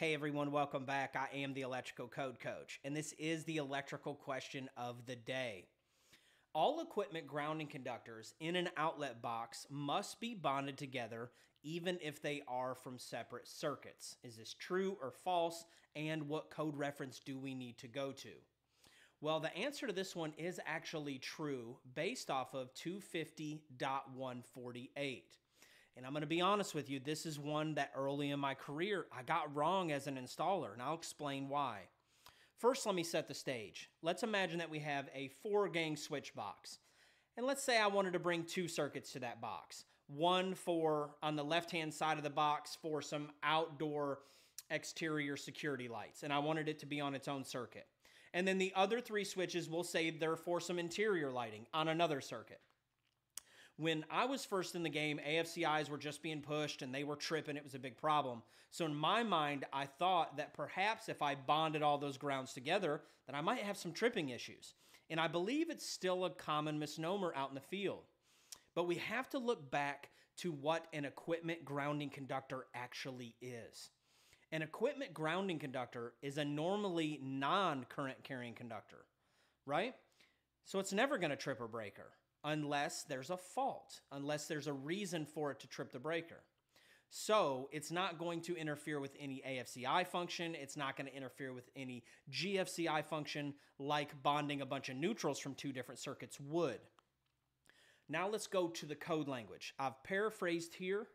Hey everyone, welcome back. I am the Electrical Code Coach, and this is the electrical question of the day. All equipment grounding conductors in an outlet box must be bonded together even if they are from separate circuits. Is this true or false, and what code reference do we need to go to? Well, the answer to this one is actually true based off of 250.148. And I'm going to be honest with you, this is one that early in my career I got wrong as an installer, and I'll explain why. First, let me set the stage. Let's imagine that we have a 4-gang switch box. And let's say I wanted to bring 2 circuits to that box. One for on the left-hand side of the box for some outdoor exterior security lights, and I wanted it to be on its own circuit. And then the other 3 switches, we'll say they're for some interior lighting on another circuit. When I was first in the game, AFCIs were just being pushed and they were tripping. It was a big problem. So in my mind, I thought that perhaps if I bonded all those grounds together, that I might have some tripping issues. And I believe it's still a common misnomer out in the field. But we have to look back to what an equipment grounding conductor actually is. An equipment grounding conductor is a normally non-current carrying conductor, right? So it's never going to trip a breaker. Unless there's a fault, unless there's a reason for it to trip the breaker. So it's not going to interfere with any AFCI function. It's not going to interfere with any GFCI function like bonding a bunch of neutrals from 2 different circuits would. Now let's go to the code language. I've paraphrased here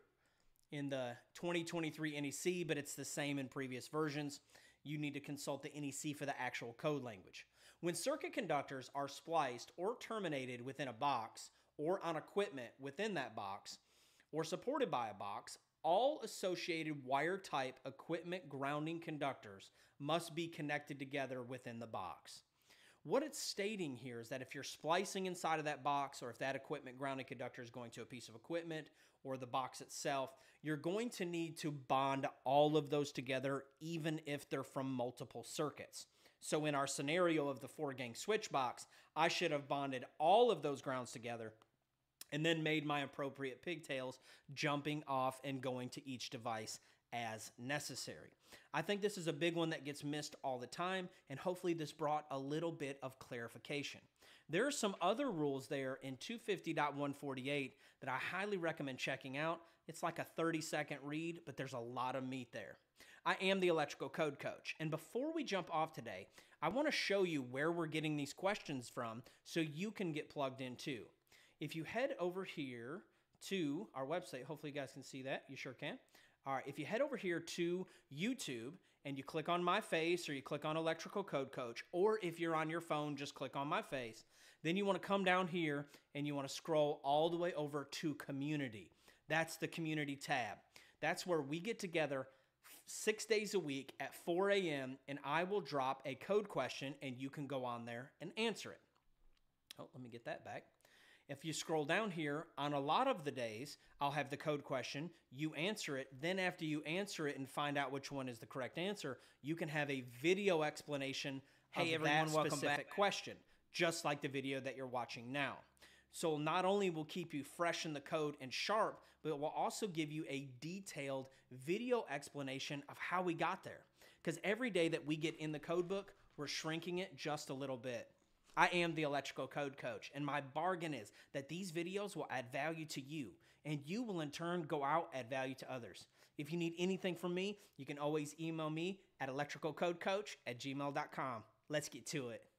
in the 2023 NEC, but it's the same in previous versions. You need to consult the NEC for the actual code language. When circuit conductors are spliced or terminated within a box or on equipment within that box or supported by a box, all associated wire-type equipment grounding conductors must be connected together within the box. What it's stating here is that if you're splicing inside of that box, or if that equipment grounding conductor is going to a piece of equipment or the box itself, you're going to need to bond all of those together even if they're from multiple circuits. So in our scenario of the 4-gang switch box, I should have bonded all of those grounds together and then made my appropriate pigtails jumping off and going to each device as necessary. I think this is a big one that gets missed all the time, and hopefully this brought a little bit of clarification. There are some other rules there in 250.148 that I highly recommend checking out. It's like a 30-second read, but there's a lot of meat there. I am the Electrical Code Coach, and before we jump off today, I want to show you where we're getting these questions from so you can get plugged in too. If you head over here to our website, hopefully you guys can see that. You sure can. All right, if you head over here to YouTube and you click on my face, or you click on Electrical Code Coach, or if you're on your phone, just click on my face, then you want to come down here and you want to scroll all the way over to Community. That's the Community tab. That's where we get together 6 days a week at 4 a.m. and I will drop a code question and you can go on there and answer it. Oh, let me get that back. If you scroll down here, on a lot of the days, I'll have the code question, you answer it, then after you answer it and find out which one is the correct answer, you can have a video explanation of that specific question, just like the video that you're watching now. So not only will keep you fresh in the code and sharp, but it will also give you a detailed video explanation of how we got there. Because every day that we get in the code book, we're shrinking it just a little bit. I am the Electrical Code Coach, and my bargain is that these videos will add value to you, and you will in turn go out and add value to others. If you need anything from me, you can always email me at electricalcodecoach@gmail.com. Let's get to it.